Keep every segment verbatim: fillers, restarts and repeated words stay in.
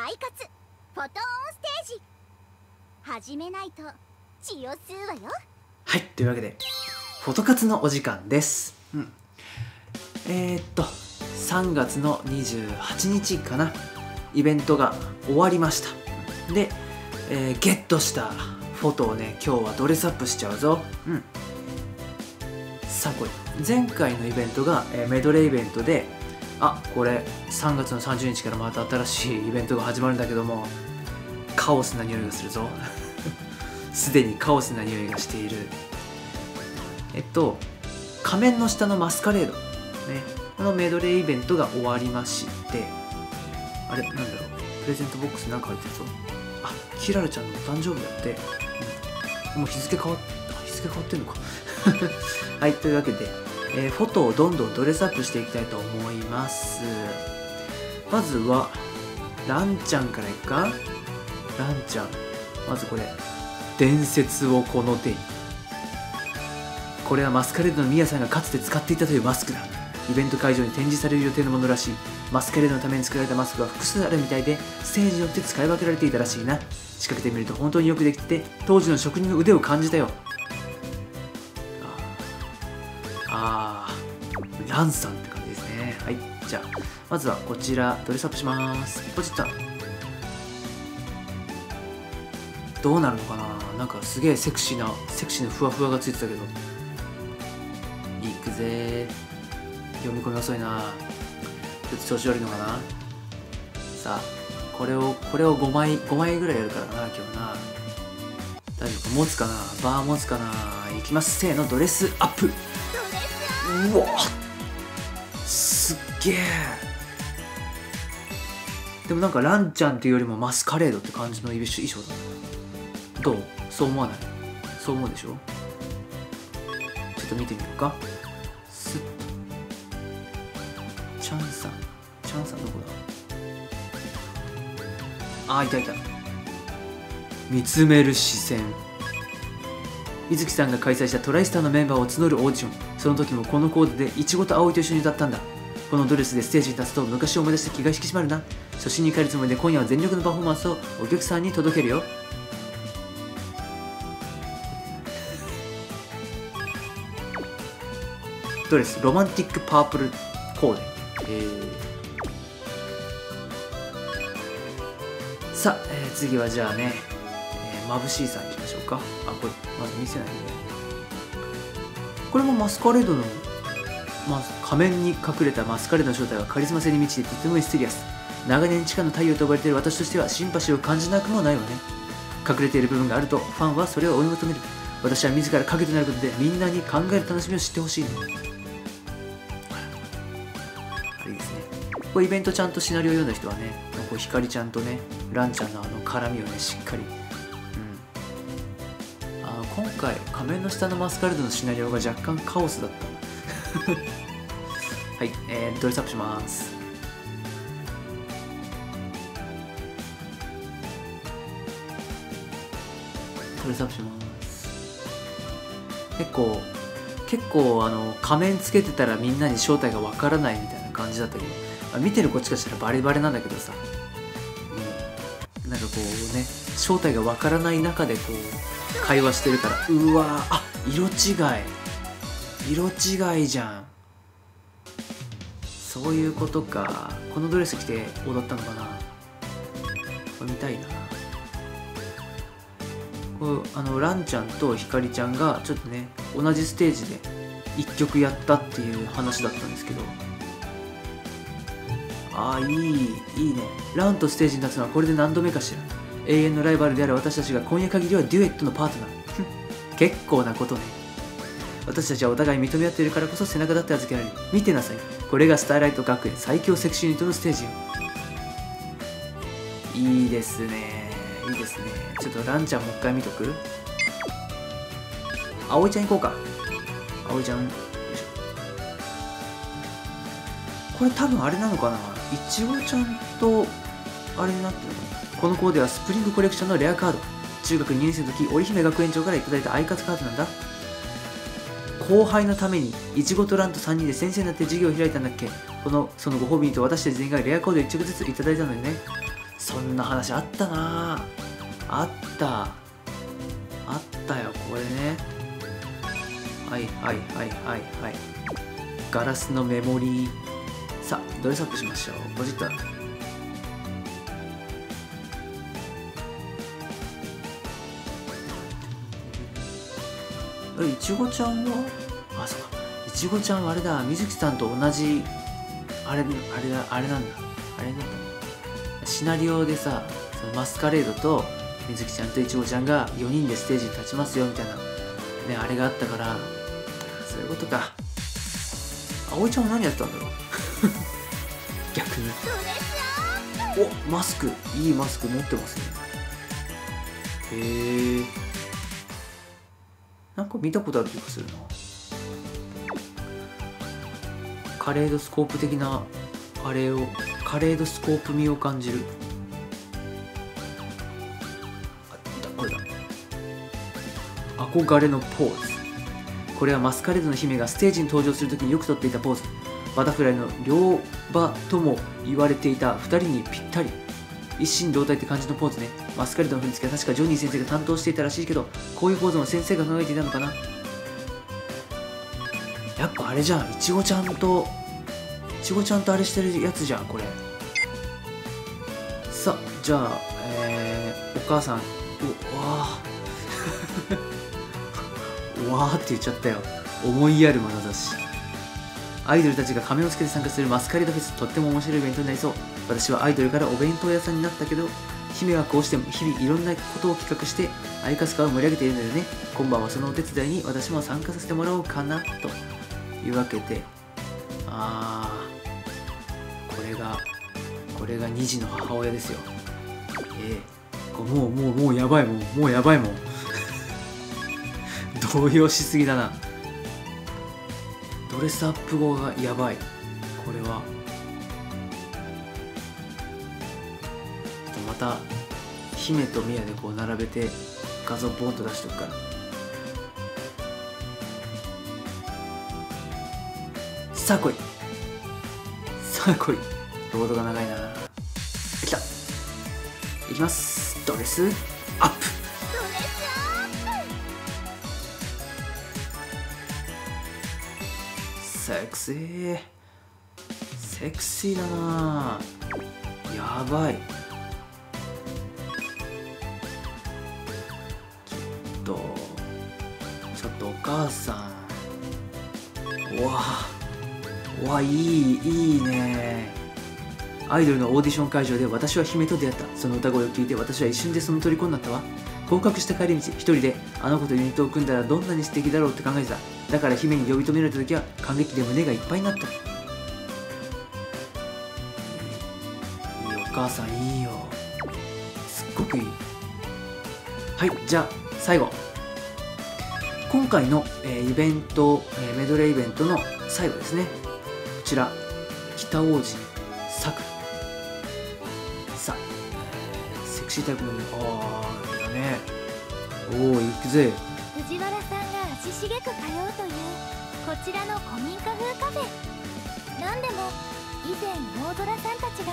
アイカツフォトオンステージ始めないと血を吸うわよ。はい、というわけでフォト活のお時間です、うん、えー、っとさんがつのにじゅうはちにちかな、イベントが終わりました。で、えー、ゲットしたフォトをね、今日はドレスアップしちゃうぞ。うんさあこれ前回のイベントが、えー、メドレーイベントで、あこれさんがつのさんじゅうにちからまた新しいイベントが始まるんだけども、カオスな匂いがするぞすでにカオスな匂いがしている。えっと仮面の下のマスカレード、ね、このメドレーイベントが終わりまして、あれなんだろう、プレゼントボックスなんか入ってるぞ。あキララちゃんのお誕生日だって、うん、もう日付変わっ日付変わってんのかはい、というわけで、えー、フォトをどんどんドレスアップしていきたいと思います。まずはランちゃんからいくか。ランちゃんまずこれ伝説をこの手に、これはマスカレードのミヤさんがかつて使っていたというマスクだ。イベント会場に展示される予定のものらしい。マスカレードのために作られたマスクは複数あるみたいで、ステージによって使い分けられていたらしいな。仕掛けてみると本当によくできてて、当時の職人の腕を感じたよ。あーランさんって感じですね。はい、じゃあまずはこちらドレスアップします。ポチッと。どうなるのかな。なんかすげえセクシーなセクシーなふわふわがついてたけど、いくぜ。読み込み遅いな。ちょっと調子悪いのかな。さあこれをこれをごまいごまいぐらいやるからな今日な。大丈夫か、持つかな、バー持つかな。いきます、せーのドレスアップ。うわすっげえ。でもなんかランちゃんっていうよりもマスカレードって感じの衣装だな。どう、そう思わない？そう思うでしょ。ちょっと見てみようか。スッチャンさんチャンさんどこだ。あーいたいた。見つめる視線。水木さんが開催したトライスターのメンバーを募るオーディション、その時もこのコーデでいちごと葵と一緒に歌ったんだ。このドレスでステージに立つと昔を思い出して気が引き締まるな。初心に帰るつもりで今夜は全力のパフォーマンスをお客さんに届けるよ。ドレスロマンティックパープルコーデ、えー、さあ、えー、次はじゃあね、えー、まぶしいさんいきましょうか。あこれまず見せないでね。これもマスカレードの、まあ、仮面に隠れたマスカレードの正体はカリスマ性に満ちてとてもミステリアス。長年地下の太陽と呼ばれている私としてはシンパシーを感じなくもないわね。隠れている部分があるとファンはそれを追い求める。私は自ら影となることでみんなに考える楽しみを知ってほしいね。あれですね、これイベントちゃんとシナリオ読んだ人はね、こう光ちゃんとねランちゃんのあの絡みをねしっかり、今回仮面の下のマスカレードのシナリオが若干カオスだったはい、えー、ドレスアップします。ドレスアップします。結構結構あの仮面つけてたらみんなに正体がわからないみたいな感じだったけど、見てるこっちからしたらバレバレなんだけどさ、うん、なんかこうね正体がわからない中でこう会話してるから、うわー、あ、色違い色違いじゃん。そういうことか。このドレス着て踊ったのかな。これ見たいな。こうあのランちゃんとひかりちゃんがちょっとね同じステージでいっきょくやったっていう話だったんですけど、あーいいいいね。ランとステージに立つのはこれで何度目かしら。永遠のライバルである私たちが今夜限りはデュエットのパートナー結構なことね。私たちはお互い認め合っているからこそ背中だって預けられる。見てなさい、これがスターライト学園最強セクシーユニットのステージよ。いいですねいいですね。ちょっとランちゃんもう一回見とく。葵ちゃん行こうか。葵ちゃんよいしょ。これ多分あれなのかな、いちごちゃんとあれになってるのかな。このコーデはスプリングコレクションのレアカード。中学にねん生の時、織姫学園長からいただいたアイカツカードなんだ。後輩のために、いちごとランとさんにんで先生になって授業を開いたんだっけ。この、そのご褒美にと私たち全員がレアコードいっちょくずついただいたのよね。そんな話あったなあ。あったあったよ、これね。はいはいはいはいはい。ガラスのメモリー。さあドレスアップしましょう。ポチッと。いちごちゃんは、あ、そうか、いちごちゃんはあれだ、みずきさんと同じあれ、あれだ、あれなんだ、あれなんだ、シナリオでさ、そのマスカレードとみずきちゃんといちごちゃんがよにんでステージに立ちますよみたいな、ね、あれがあったから、そういうことか。あおいちゃんは何やってたんだろう逆に。お、マスク、いいマスク持ってますね。へえ、なんか見たことある気がするな。カレードスコープ的なカレーを、カレードスコープ味を感じる。あ、いた、これだ。憧れのポーズ。これはマスカレードの姫がステージに登場するときによくとっていたポーズ。バタフライの両刃とも言われていたふたりにぴったり。一心同体って感じのポーズね。マスカレードの振り付けは確かジョニー先生が担当していたらしいけど、こういうポーズも先生が考えていたのかな。やっぱあれじゃん、いちごちゃんといちごちゃんとあれしてるやつじゃん、これ。さあじゃあ、えー、お母さん、うわーうわーって言っちゃったよ。思いやる眼差し。アイドルたちが仮面をつけて参加するマスカレードフェス、とっても面白いイベントになりそう。私はアイドルからお弁当屋さんになったけど、姫はこうして日々いろんなことを企画してアイカスカを盛り上げているのでね、今晩はそのお手伝いに私も参加させてもらおうかな、というわけで。あー、これがこれがにじの母親ですよ。ええー、もうもうもうやばいもん、もうやばいもん動揺しすぎだな。ドレスアップ後がやばい、これは。また姫と宮でこう並べて画像ボンと出しとくから。さあ来いさあ来い。ロードが長いな。来た、いきます、ドレスアップ。セクシー、セクシーだな。やばい、ちょっとお母さん。うわうわ、いいいいね。アイドルのオーディション会場で私は姫と出会った。その歌声を聴いて私は一瞬でその虜になったわ。合格した帰り道、一人であの子とユニットを組んだらどんなに素敵だろうって考えてた。だから姫に呼び止められた時は感激で胸がいっぱいになった。いいお母さん、いいよ、すっごくいい。はい、じゃあ最後、今回の、えー、イベント、えー、メドレーイベントの最後ですね。こちら北王子さくらさ、えー、セクシータイプの、あーだね。おお、いくぜ。藤原さんが足しげく通うというこちらの古民家風カフェ。なんでも以前大空さんたちが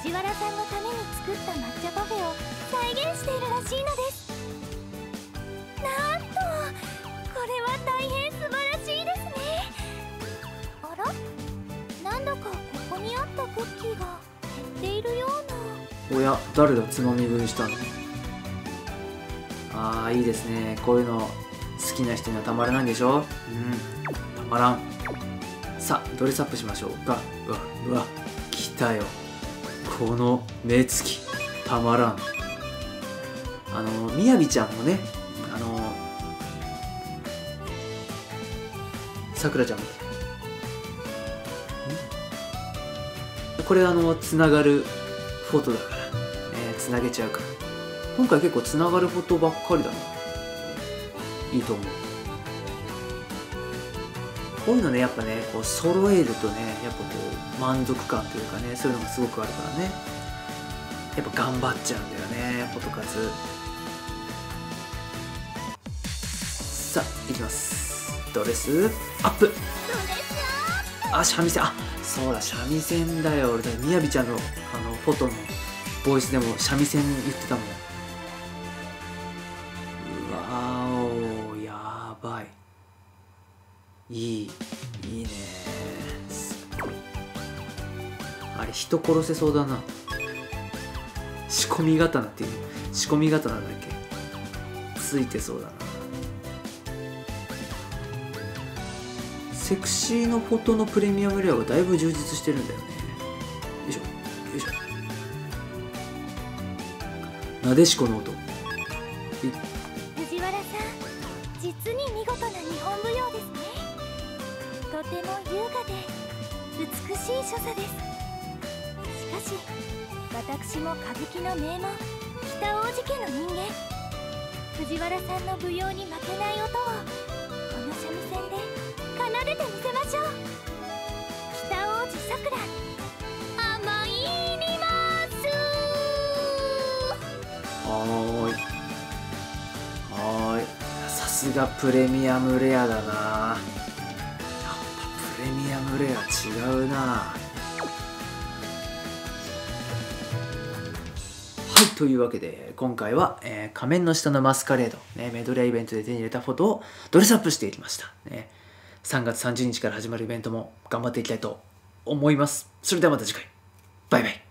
藤原さんのために作った抹茶パフェを再現しているらしいのです。なんとこれは大変素晴らしいですね。あら、何だかここにあったクッキーが減っているような。おや、誰だつまみ食いしたの。ああ、いいですね、こういうの好きな人にはたまらないんでしょ。うん、たまらん。さあドレスアップしましょうか。うわうわ、来たよ、この目つきたまらん。あのみやびちゃんもね、あのさくらちゃん、これあのつながるフォトだから、えー、つなげちゃうから。今回結構つながるフォトばっかりだな。いいと思う、こういうのね。やっぱね、こう揃えるとね、やっぱこう満足感というかね、そういうのがすごくあるからね。やっぱ頑張っちゃうんだよね、フォト活。さあいきます、ドレスアップ。あ、三味線、あ、そうだ三味線だよ。俺だ、みやびちゃんのあのフォトのボイスでも三味線言ってたもん。うわーお、やばい。いいいいね。あれ人殺せそうだな。仕込み刀っていう、仕込み刀なんだっけ、ついてそうだな。セクシーのフォトのプレミアムレアがだいぶ充実してるんだよね。よいしょよいしょ。なでしこの音。藤原さん、実に見事な日本舞踊ですね。とても優雅で美しい所作です。しかし私も歌舞伎の名門北大路家の人間、藤原さんの舞踊に負けない音をこの三味線で奏でてみせましょう。北大路さくら、甘いにます。はーいはーい、さすがプレミアムレアだな。やっぱプレミアムレア違うな。というわけで今回は、えー、仮面の下のマスカレード、ね、メドレーイベントで手に入れたフォトをドレスアップしていきました、ね、さんがつさんじゅうにちから始まるイベントも頑張っていきたいと思います。それではまた次回、バイバイ。